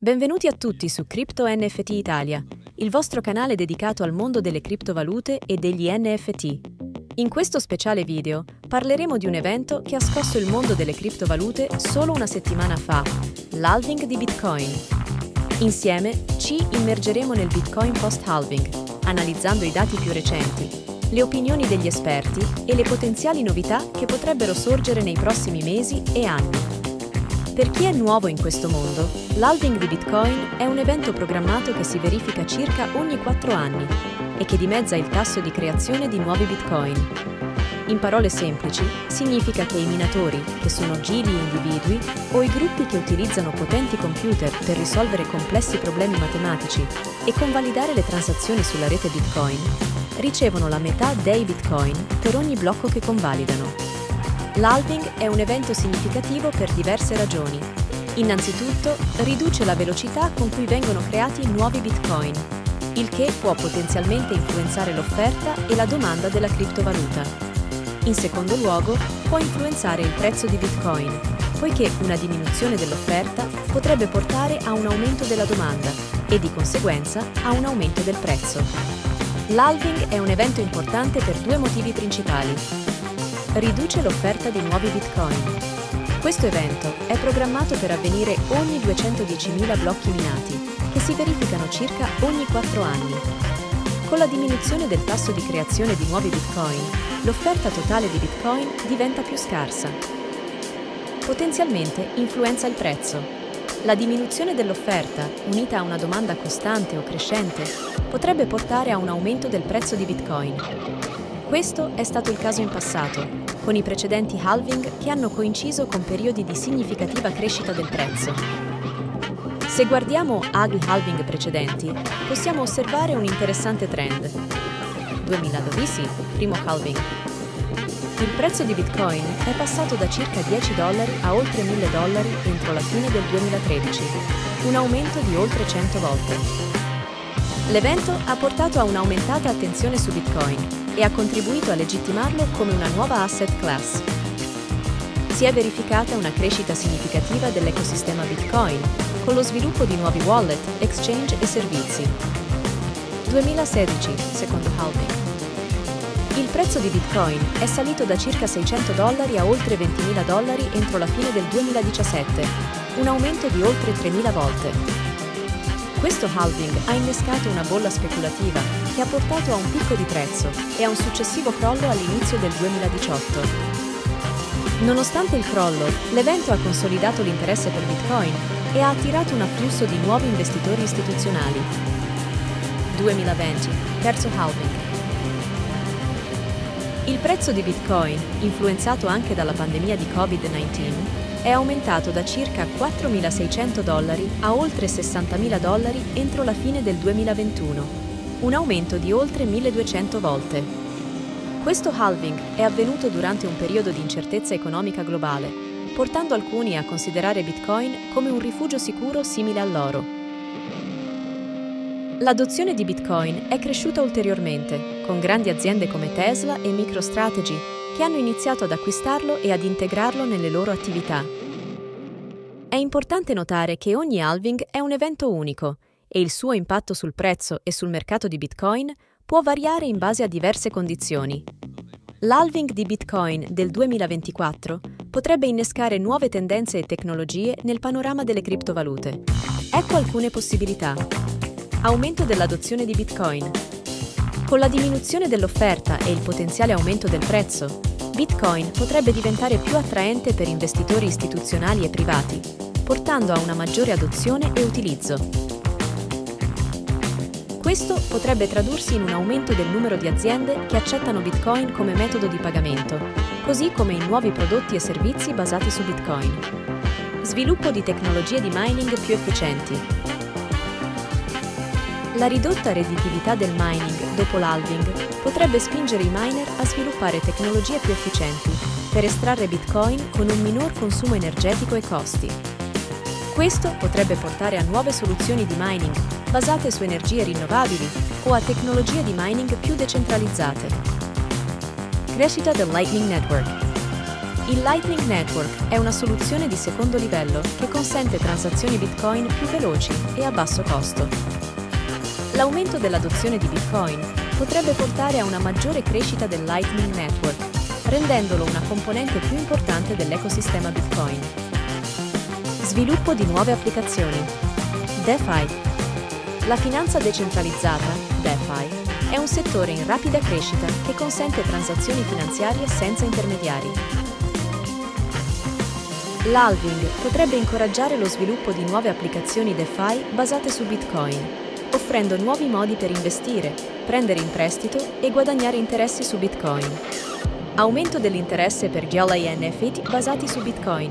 Benvenuti a tutti su Crypto NFT Italia, il vostro canale dedicato al mondo delle criptovalute e degli NFT. In questo speciale video parleremo di un evento che ha scosso il mondo delle criptovalute solo una settimana fa, l'halving di Bitcoin. Insieme ci immergeremo nel Bitcoin post-halving, analizzando i dati più recenti, le opinioni degli esperti e le potenziali novità che potrebbero sorgere nei prossimi mesi e anni. Per chi è nuovo in questo mondo, l'halving di Bitcoin è un evento programmato che si verifica circa ogni 4 anni e che dimezza il tasso di creazione di nuovi Bitcoin. In parole semplici, significa che i minatori, che sono gigli individui, o i gruppi che utilizzano potenti computer per risolvere complessi problemi matematici e convalidare le transazioni sulla rete Bitcoin, ricevono la metà dei Bitcoin per ogni blocco che convalidano. L'halving è un evento significativo per diverse ragioni. Innanzitutto, riduce la velocità con cui vengono creati nuovi Bitcoin, il che può potenzialmente influenzare l'offerta e la domanda della criptovaluta. In secondo luogo, può influenzare il prezzo di Bitcoin, poiché una diminuzione dell'offerta potrebbe portare a un aumento della domanda e di conseguenza a un aumento del prezzo. L'halving è un evento importante per due motivi principali. Riduce l'offerta di nuovi Bitcoin. Questo evento è programmato per avvenire ogni 210.000 blocchi minati, che si verificano circa ogni 4 anni. Con la diminuzione del tasso di creazione di nuovi Bitcoin, l'offerta totale di Bitcoin diventa più scarsa. Potenzialmente influenza il prezzo. La diminuzione dell'offerta, unita a una domanda costante o crescente, potrebbe portare a un aumento del prezzo di Bitcoin. Questo è stato il caso in passato, con i precedenti halving che hanno coinciso con periodi di significativa crescita del prezzo. Se guardiamo agli halving precedenti, possiamo osservare un interessante trend. 2012, primo halving. Il prezzo di Bitcoin è passato da circa $10 a oltre $1.000 entro la fine del 2013, un aumento di oltre 100 volte. L'evento ha portato a un'aumentata attenzione su Bitcoin e ha contribuito a legittimarlo come una nuova asset class. Si è verificata una crescita significativa dell'ecosistema Bitcoin, con lo sviluppo di nuovi wallet, exchange e servizi. 2016, secondo halving. Il prezzo di Bitcoin è salito da circa $600 a oltre $20.000 entro la fine del 2017, un aumento di oltre 3.000 volte. Questo halving ha innescato una bolla speculativa che ha portato a un picco di prezzo e a un successivo crollo all'inizio del 2018. Nonostante il crollo, l'evento ha consolidato l'interesse per Bitcoin e ha attirato un afflusso di nuovi investitori istituzionali. 2020, terzo halving. Il prezzo di Bitcoin, influenzato anche dalla pandemia di Covid-19, è aumentato da circa $4.600 a oltre $60.000 entro la fine del 2021, un aumento di oltre 1.200 volte. Questo halving è avvenuto durante un periodo di incertezza economica globale, portando alcuni a considerare Bitcoin come un rifugio sicuro simile all'oro. L'adozione di Bitcoin è cresciuta ulteriormente, con grandi aziende come Tesla e MicroStrategy, che hanno iniziato ad acquistarlo e ad integrarlo nelle loro attività. È importante notare che ogni halving è un evento unico e il suo impatto sul prezzo e sul mercato di Bitcoin può variare in base a diverse condizioni. L'halving di Bitcoin del 2024 potrebbe innescare nuove tendenze e tecnologie nel panorama delle criptovalute. Ecco alcune possibilità. Aumento dell'adozione di Bitcoin. Con la diminuzione dell'offerta e il potenziale aumento del prezzo, Bitcoin potrebbe diventare più attraente per investitori istituzionali e privati, portando a una maggiore adozione e utilizzo. Questo potrebbe tradursi in un aumento del numero di aziende che accettano Bitcoin come metodo di pagamento, così come in nuovi prodotti e servizi basati su Bitcoin. Sviluppo di tecnologie di mining più efficienti. La ridotta redditività del mining dopo l'halving potrebbe spingere i miner a sviluppare tecnologie più efficienti per estrarre Bitcoin con un minor consumo energetico e costi. Questo potrebbe portare a nuove soluzioni di mining basate su energie rinnovabili o a tecnologie di mining più decentralizzate. Crescita del Lightning Network. Il Lightning Network è una soluzione di secondo livello che consente transazioni Bitcoin più veloci e a basso costo. L'aumento dell'adozione di Bitcoin potrebbe portare a una maggiore crescita del Lightning Network, rendendolo una componente più importante dell'ecosistema Bitcoin. Sviluppo di nuove applicazioni. DeFi. La finanza decentralizzata, DeFi, è un settore in rapida crescita che consente transazioni finanziarie senza intermediari. L'halving potrebbe incoraggiare lo sviluppo di nuove applicazioni DeFi basate su Bitcoin, offrendo nuovi modi per investire, prendere in prestito e guadagnare interessi su Bitcoin. Aumento dell'interesse per GLI NFT basati su Bitcoin.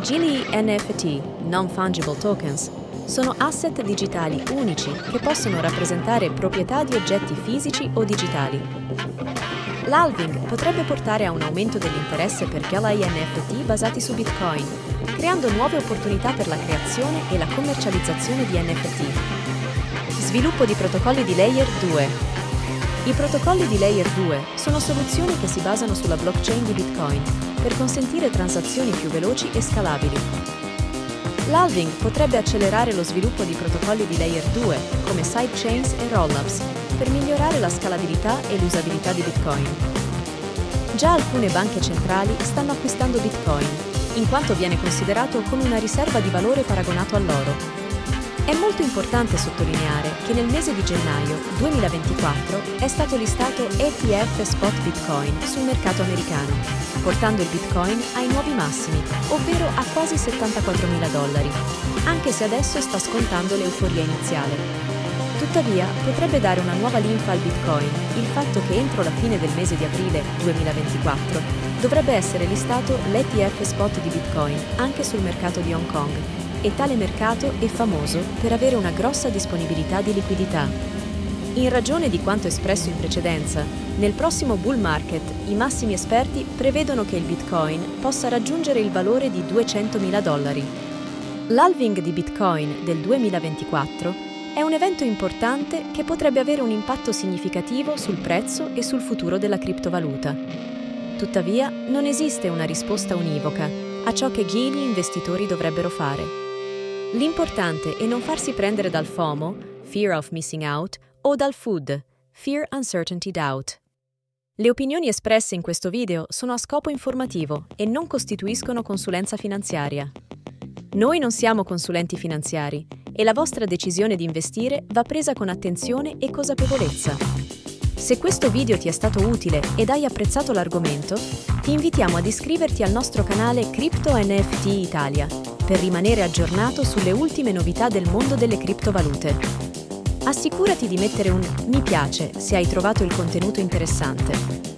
GLI NFT, Non-Fungible Tokens, sono asset digitali unici che possono rappresentare proprietà di oggetti fisici o digitali. L'halving potrebbe portare a un aumento dell'interesse per GLI NFT basati su Bitcoin, creando nuove opportunità per la creazione e la commercializzazione di NFT. Sviluppo di protocolli di Layer 2. I protocolli di Layer 2 sono soluzioni che si basano sulla blockchain di Bitcoin per consentire transazioni più veloci e scalabili. L'halving potrebbe accelerare lo sviluppo di protocolli di Layer 2, come sidechains e rollups, per migliorare la scalabilità e l'usabilità di Bitcoin. Già alcune banche centrali stanno acquistando Bitcoin, in quanto viene considerato come una riserva di valore paragonato all'oro. È molto importante sottolineare che nel mese di gennaio 2024 è stato listato ETF Spot Bitcoin sul mercato americano, portando il Bitcoin ai nuovi massimi, ovvero a quasi $74.000, anche se adesso sta scontando l'euforia iniziale. Tuttavia, potrebbe dare una nuova linfa al Bitcoin il fatto che entro la fine del mese di aprile 2024 dovrebbe essere listato l'ETF Spot di Bitcoin anche sul mercato di Hong Kong, e tale mercato è famoso per avere una grossa disponibilità di liquidità. In ragione di quanto espresso in precedenza, nel prossimo bull market i massimi esperti prevedono che il Bitcoin possa raggiungere il valore di $200.000. L'halving di Bitcoin del 2024 è un evento importante che potrebbe avere un impatto significativo sul prezzo e sul futuro della criptovaluta. Tuttavia, non esiste una risposta univoca a ciò che gli investitori dovrebbero fare. L'importante è non farsi prendere dal FOMO, Fear of Missing Out, o dal FUD, Fear Uncertainty Doubt. Le opinioni espresse in questo video sono a scopo informativo e non costituiscono consulenza finanziaria. Noi non siamo consulenti finanziari e la vostra decisione di investire va presa con attenzione e consapevolezza. Se questo video ti è stato utile ed hai apprezzato l'argomento, ti invitiamo ad iscriverti al nostro canale Crypto NFT Italia per rimanere aggiornato sulle ultime novità del mondo delle criptovalute. Assicurati di mettere un mi piace se hai trovato il contenuto interessante.